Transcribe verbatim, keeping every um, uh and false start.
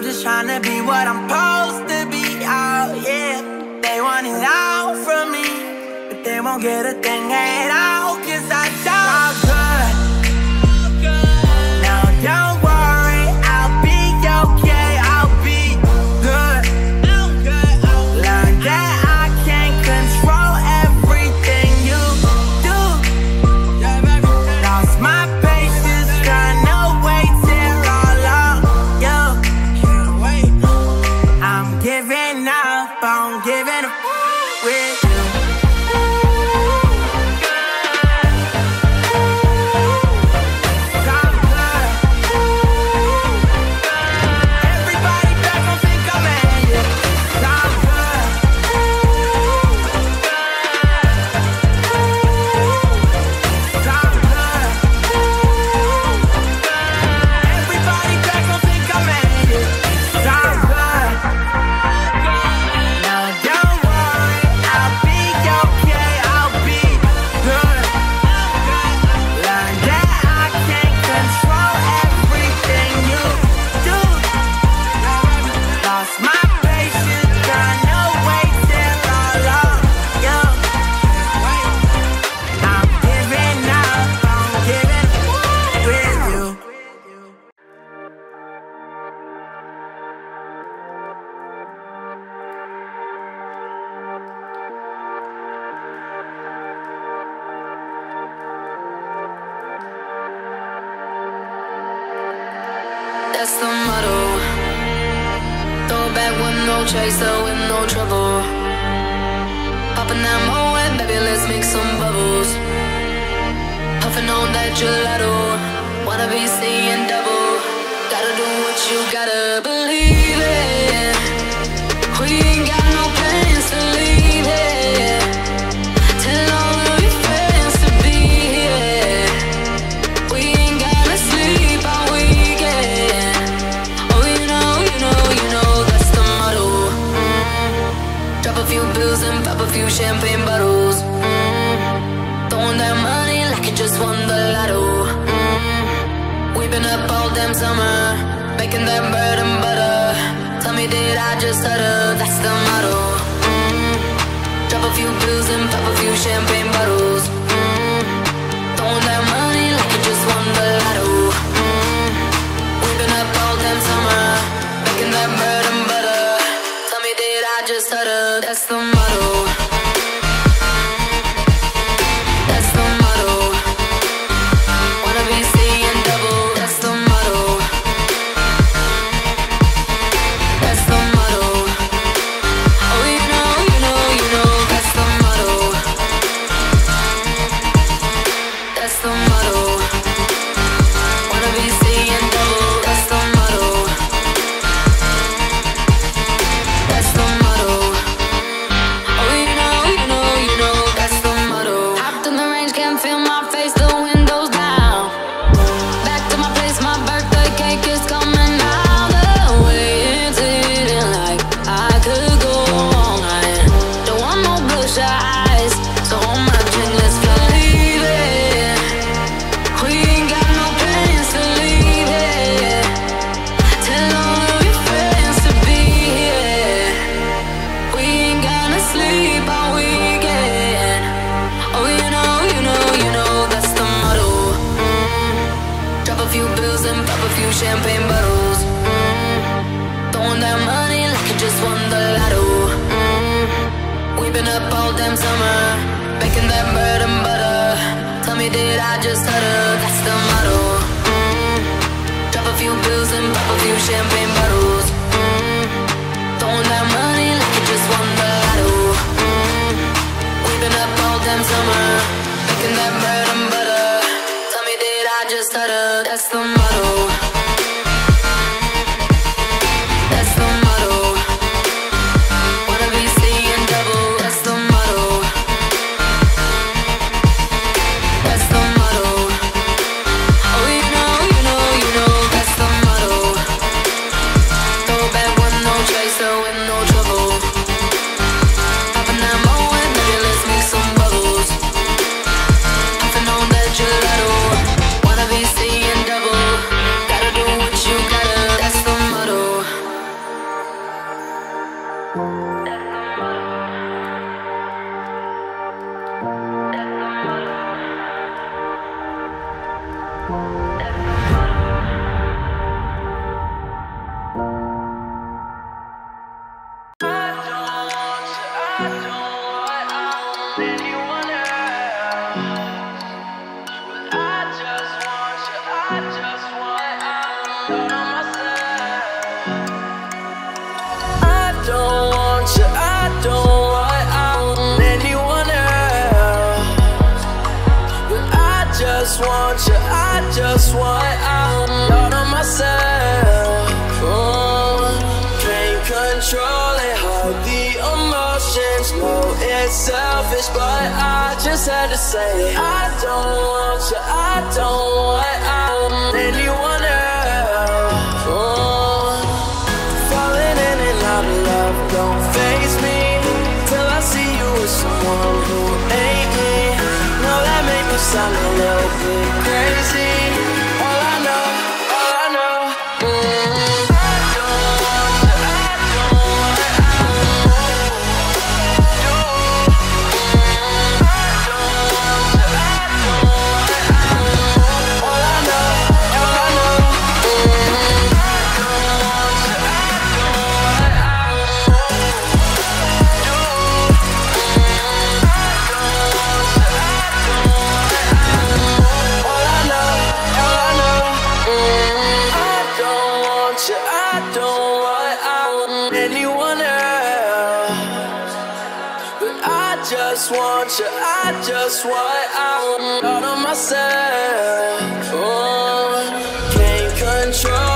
I'm just trying to be what I'm supposed to be, oh yeah. They want it all from me, but they won't get a thing at all, cause I don't good. Now don't worry, I'll be okay, I'll be good. Learn that I can't control everything you do. Lost my patience, got no way till all of you. I'm giving up, I'm giving up with that's the motto. Throw back with no chaser, with no trouble. Popping that moe and baby, let's make some bubbles. Puffing on that gelato, wanna be seeing double. Gotta do what you gotta believe in. We ain't got no plans to leave it till all of your friends to be here. We ain't gotta sleep all weekend. Drop a few pills and pop a few champagne bottles. Mm. Throwing that money like you just won the lotto. Mm. We've been up all damn summer, making that bread and butter. Tell me, did I just stutter? That's the motto. Mm. Drop a few pills and pop a few champagne bottles. Mm. Throwing that money like you just won the lotto. Mm. We've been up all damn summer, making that bread and butter. Just stutter, that's the motto. Champagne bottles, mm. Throwing that money like you just won the lotto. Mm. We've been up all damn summer, making that bread and butter. Tell me, did I just stutter? That's the motto. Mm. Drop a few pills and pop a few champagne bottles. Mm. Throwing that money like you just won the lotto. Mm. We've been up all damn summer, making that bread and butter. Tell me, did I just stutter? That's the motto. Gelato, wanna be seeing double. you, I just want out, out on myself. mm. Can't control it, how the emotions know it's selfish, but I just had to say it. I don't want you, I don't want out anyone else. mm. Falling in and out of love, don't faze me till I see you with someone who ain't me. No, that made me sound a little bit crazy. All I know, all I know, mm-hmm. I don't want you, I don't want you, I don't want you. I don't want you, I don't want you, I don't want you. All I know, all I know, mm-hmm. I don't want you, I don't want you, I don't want you. I don't want you, I don't. I don't want out anyone else, but I just want you, I just want out, out on myself. Oh, can't control